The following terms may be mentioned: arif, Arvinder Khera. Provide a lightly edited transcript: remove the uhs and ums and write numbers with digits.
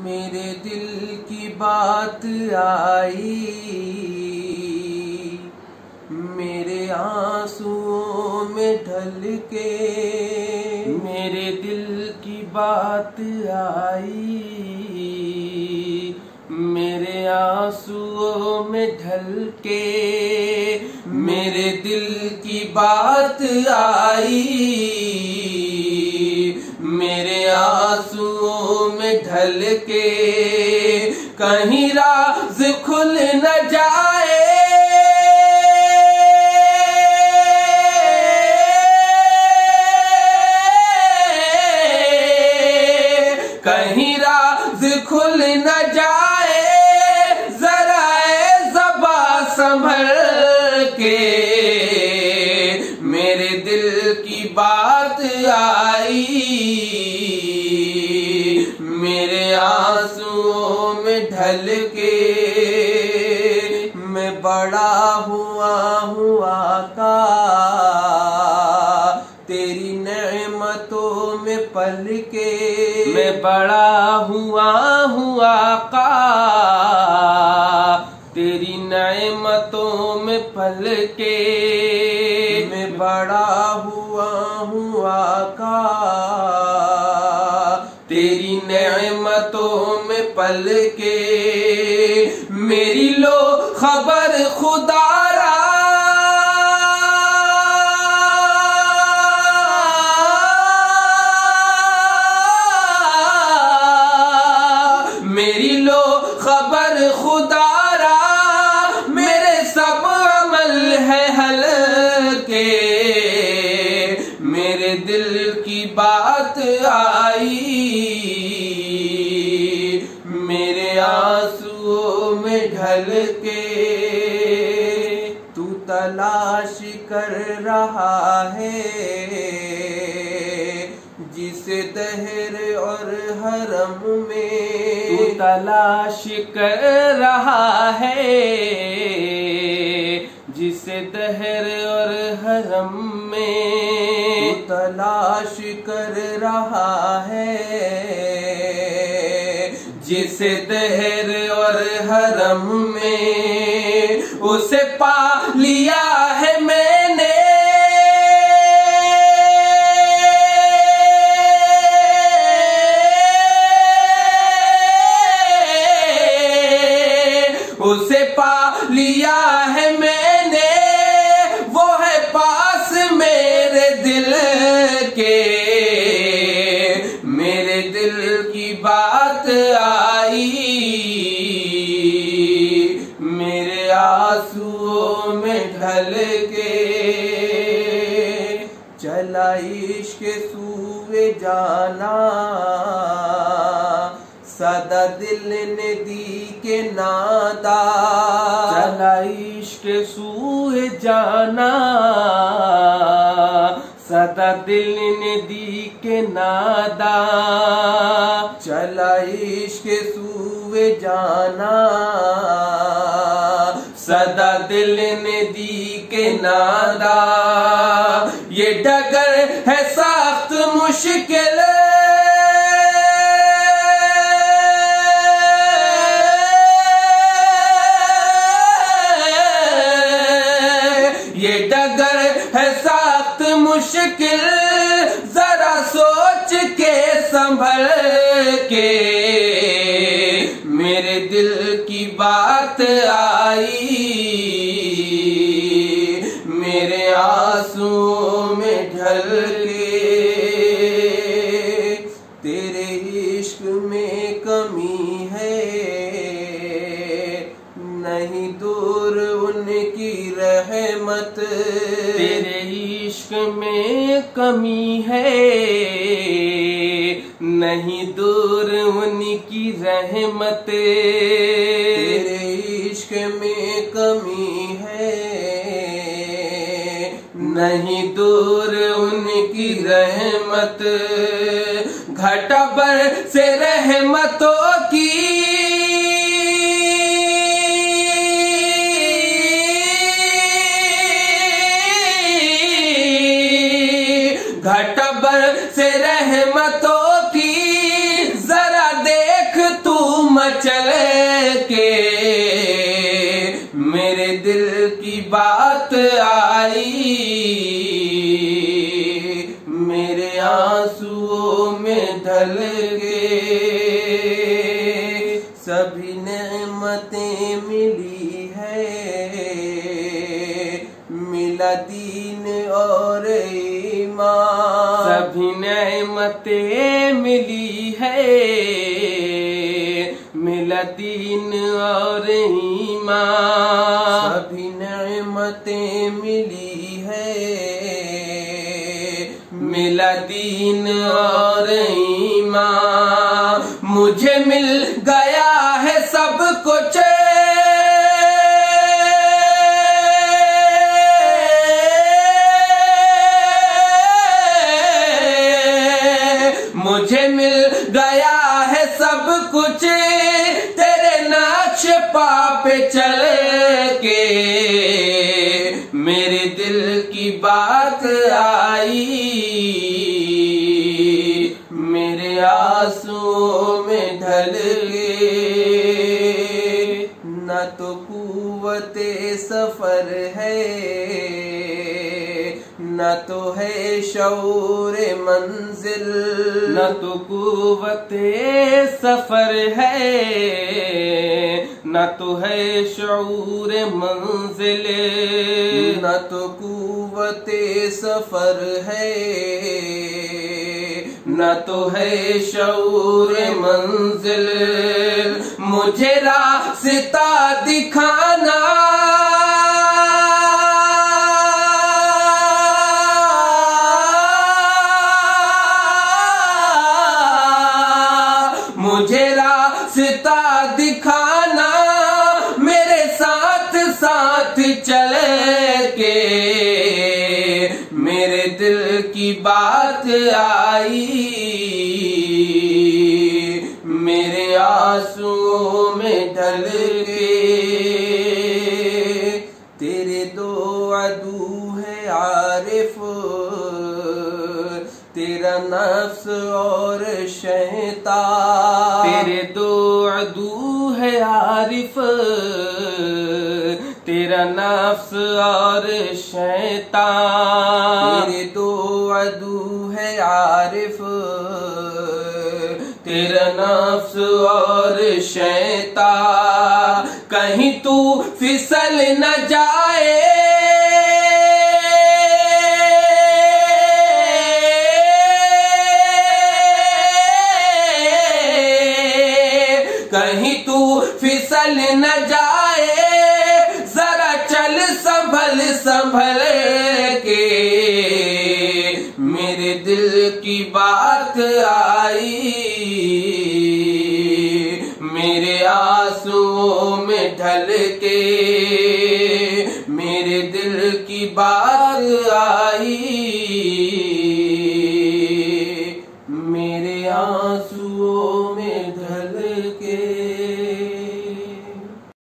मेरे दिल की बात आई, मेरे आंसुओं में ढल के। मेरे दिल की बात आई, मेरे आंसुओं में ढल के। मेरे दिल की बात आई, मेरे आंसुओं में ढल के। कहीं राज खुल न जाए, कहीं राज खुल न जाए, जरा ज़बा संभल के। मेरे दिल की बात आई, ढल के। मैं बड़ा हुआ का तेरी नेमतों में पल के। मैं बड़ा हुआ का तेरी नेमतों में पल के। मैं बड़ा हुआ का तेरी नेमतों में पल के। मेरी लो खबर खुदारा, मेरी लो खबर खुदारा, मेरे सब अमल है हल के। मेरे दिल की बात आई, ढल के। तू तलाश कर रहा है जिसे दहर और हरम में। तू तलाश कर रहा है जिसे दहर और हरम में। तू तलाश कर रहा है जिसे दहर और हरम में। उसे पा लिया है मैंने, उसे पा लिया है मैंने, वो है पास मेरे दिल के। मेरे दिल की बात आई, मेरे आंसुओं में ढल के। चला इश्क़ के सूए जाना, सदा दिल ने दी के नादा। चला इश्क़ के सूए जाना, सदा दिल ने दी के नादा। चला इश्क़ के सूए जाना, सदा दिल ने दी के नादा। ये डगर है सख्त मुश्किल, ये डगर है सख्त मुश्किल, जरा सोच के संभल के। मेरे दिल की बात आई, मेरे आंसुओं में ढल के। तेरे इश्क में कमी है, नहीं दूर उनकी रहमत। तेरे इश्क में कमी है, नहीं दूर उनकी रहमत। तेरे इश्क में कमी है, नहीं दूर उनकी रहमत। घटा बर से रहमतों की, घटा बर से रहमतों की। जरा देख तू नियमतें मिली है, मिला दीन और ईमान। सभी नियमतें मिली है, मिला दीन और ईमान। मुझे मिल गया है सब कुछ, मुझे मिल गया है सब कुछ। तेरे नाच पे चल के मेरे दिल की बात आई, मेरे आंसुओं में ढल गए। न तो कुव्वते सफर है, न तो है शऊर मंजिल। न तो कुव्वते सफर है, न तो है शऊर मंजिल। न तो कुव्वते सफर है, न तो है शऊर मंजिल। मुझे रास्ता दिखाना, मुझे रास्ता दिखाना। मेरे साथ साथ चल के मेरे दिल की बात आई, मेरे आंसुओं में ढल गए। तेरे दो अदू है आरिफ, तेरा नफ्स और शैतान। तेरे दो अदू है आरिफ, तेरा नफ्स और शैतान। तेरे दो अदू है आरिफ, तेरा नफ्स और शैतान। कहीं तू फिसल न जाए, कहीं तू फिसल न जाए। जरा चल संभल संभल के मेरे दिल की बात आई, मेरे आंसुओं में ढल के मेरे दिल की बात आई।